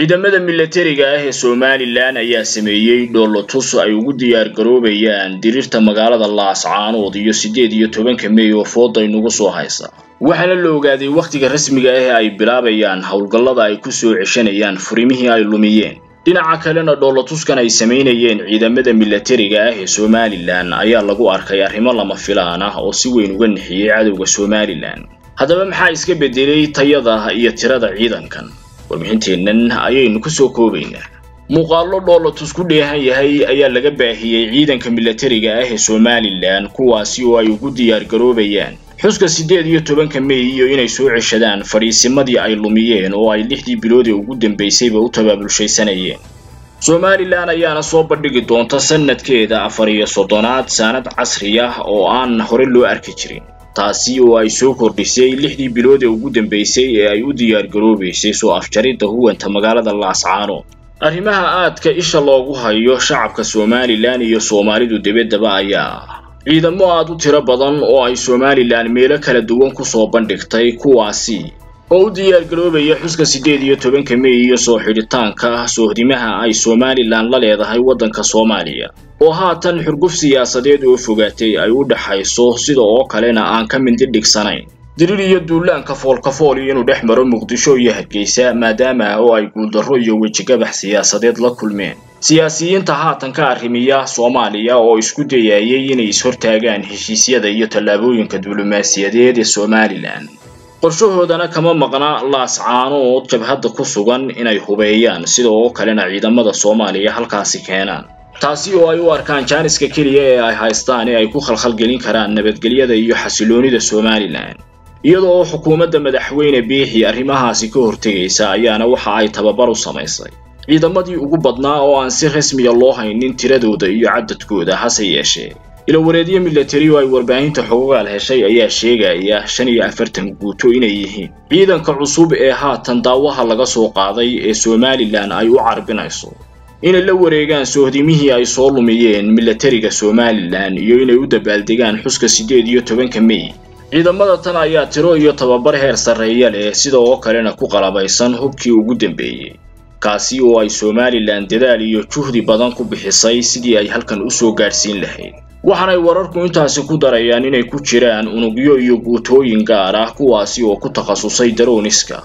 ciidamada militariga ah ee Somaliland ayaa sameeyay doolo tus ay ugu diyaar garoobayaan dirirta magaalada Laascaan wadiyo 18 May oo fooday nagu soo haysa waxana la ogaaday waqtiga rasmiga ah ay bilaabayaan hawlgallada ay ku soo cishanayaan furimihii ay lumiyeen dhinaca kalena doolo tuskan ay sameeyeen ciidamada militariga ah ee Somaliland ayaa lagu arkay arrimo lama filaan ah oo si weyn uga nixiyay cadawga Somaliland hadaba maxaa iska bedelay tayada iyo tirada ciidankan ومحنتين أيين نكسو كوبين مقالو دولة تسكوديها يهي أيا لغباهي عيدا كميلاتريغا أهي Somaliland كواسيو أيوكو ديار غروبيان حسكا سيديد يوتوبان كميهيو إناي سوع شدان فريسي مدي أي لوميين أو أي لحدي بلودي وقودن بيسيبا وطبابلو شيسانيين Somaliland أيانا صوبردقي دونتا سنت كيدا أفريا صدونات سانة عصرية أو آن هوريلو أركيشرين taasi oo ay soo kordhisay lixdii bilood ee ugu dambeysay ee ay u diyaar garoobaysay soo afjarinta huwanta magaalada Laascaano arrimaha aadka isha loogu hayo shacabka Somaliland iyo Soomaalidu dibadaba ayaa ciidamo aad u tiro badan oo ay Somaliland meelo kala duwan ku soo bandhigtay kuwaasi oo u diyaar garoobaya xuska 18 May iyo soo xidhitaanka sohdimaha ay Somaliland la leedahay wadanka Soomaaliya oo haatan xurguf siyaasadeed oo fogaatay ay u dhaxayso sidoo kalena aan ka mid dhigsanayn diririyo duulaanka foolkafool inuu dhex maro Muqdisho iyo Hargeysa maadaama oo ay guuldaro iyo wejigabax siyaasadeed la kulmeen siyaasiyiinta haatan ka arrimiya Soomaaliya oo isku dayayay inay is hortaagaan heshiisyada iyo tallaabooyinka diblomaasiyadeed ee Somaliland qorshahoodana kama maqnaa Laascaano oo jabhada ku sugan inay hubeeyaan sidoo kalena ciidamada Soomaaliya halkaasii keenan taasi oo ay u arkaan jaaniska kaliya ee ay haystaan ay ku khalkhal gelin karaan nabadgelyada iyo xasiloonida Somaliland iyadoo xukuumadda madaxweyne Biixi arrimahaasi ka hortagaysa ayaana waxa ay tababar u sameysay ciidamadii ugu badnaa oo aan si rasmi loo haynin tiradooda iyo cadadkooda hase yeeshee ila wareediye military oo ay warbaahinta xuquuqal heshay ayaa sheegaya 45 guuto inay yihiin ciidanka cusub ee haatan daawaha laga soo qaaday ee Somaliland ay u carbinayso in la wareegan sohdimihii ay soo lumiyeen militariga Somaliland iyo inay u dabaaldegaan xuska 18 May ciidamada tan ayaa tiro iyo tababar heer sareeya leh sidoo kalena ku qalabaysan hubkii ugu dambeeyay kaasi oo ay Somaliland dadaal iyo juhdi badan ku bixisay sidii ay halkan u soo gaarsiin lahayd waxaan ay wararku intaasi ku darayaan inay ku jiraan unugyo iyo guutooyin gaar ah kuwaasi oo ku takhasusay daroniska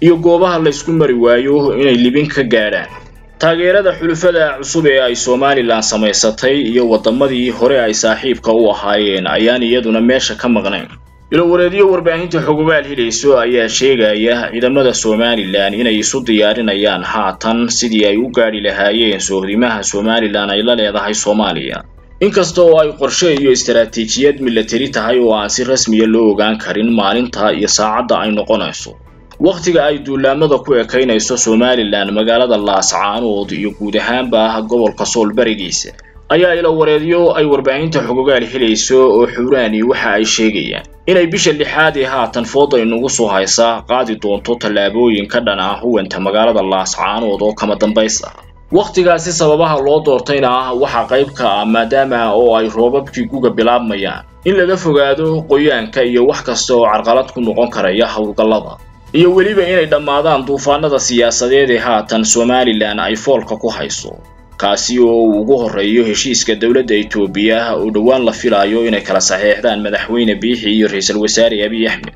iyo goobaha la isku mari waayo inay libin ka gaaraan taageerada xulufada cusub ee ay Somaliland sameysatay iyo wadamadii hore ay saaxiibka u ahaayeen ayaan iyaduna meesha ka maqneen ila wareediyo warbaahinta xuquuqal helayso ayaa sheegaya ciidamada Somaliland inay isu diyaarinayaan haatan sidii ay u gaari lahaayeen sohrimaha Somaliland ay la leedahay Soomaaliya inkastoo ay qorshe iyo istaraatiijiyad military tahay oo aan si rasmi ah loo ogaan karin maalinta iyo saacadda ay noqonayso waqtiga ay duulaamada ku ekeynayso Somaliland magaalada Laascaan oo iyo guud ahaanba gobolka Soolbarigiisa ayaa ila wareediyo ay warbaahinta xuquuqal helayso oo xuraani waxa ay sheegayaan inay bisha 6aad ee haatan fooday nagu soo haysa qaadi doonto tallaabooyin ka dhan ah huwanta magaalada Laascaan oo kama dambaysa waqtigaasi sababaha loo doortayna ah waxa qayb ka maadaama oo ay roobabkii guga bilaabmayaan in laga fogaado qoyaanka iyo wax kasta oo carqalad ku noqon kara hawlgallada iyo waliba inay dhamaadaan duufaanada siyaasadeed ee haatan Somaliland ay foolka ku hayso kaasi oo ugu horeeyo heshiiska dawladda Itoobiya oo dhawaan la filayo inay kala saxeexdaan madaxweyne Biixi iyo ra'iisul wasaare Abiy Ahmed